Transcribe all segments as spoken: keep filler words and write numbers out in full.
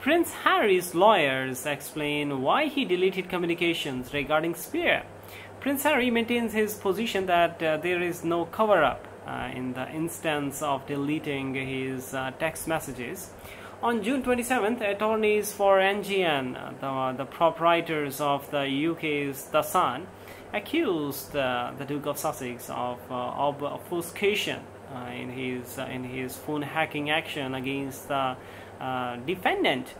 Prince Harry's lawyers explain why he deleted communications regarding Spare. Prince Harry maintains his position that uh, there is no cover-up uh, in the instance of deleting his uh, text messages. On June twenty-seventh, attorneys for N G N, the, the proprietors of the U K's The Sun, accused uh, the Duke of Sussex of uh, obfuscation uh, in his uh, in his phone hacking action against the uh, defendant.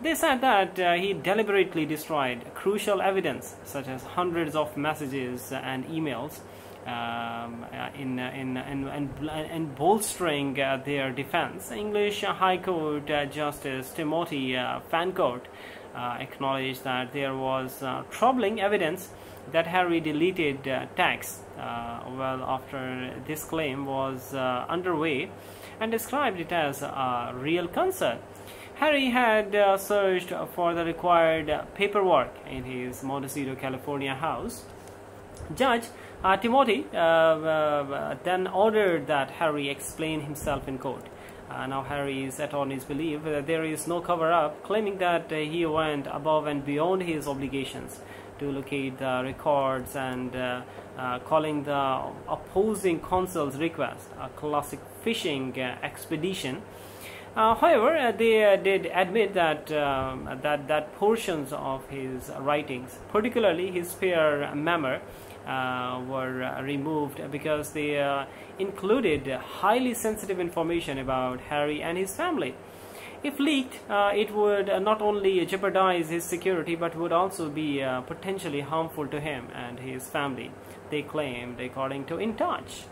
They said that uh, he deliberately destroyed crucial evidence, such as hundreds of messages and emails, Um, in, in, in, in, in bolstering uh, their defense. English High Court uh, Justice Timothy uh, Fancourt uh, acknowledged that there was uh, troubling evidence that Harry deleted uh, texts uh, well after this claim was uh, underway, and described it as a real concern. Harry had uh, searched for the required paperwork in his Montecito, California house. Judge uh, Timothy uh, uh, then ordered that Harry explain himself in court. Uh, now Harry's attorneys believe that there is no cover-up, claiming that uh, he went above and beyond his obligations to locate the records and uh, uh, calling the opposing counsel's request a classic fishing uh, expedition. Uh, however, uh, they uh, did admit that, uh, that that portions of his writings, particularly his Spare memo, uh, were uh, removed because they uh, included highly sensitive information about Harry and his family. If leaked, uh, it would not only jeopardize his security but would also be uh, potentially harmful to him and his family, they claimed, according to In Touch.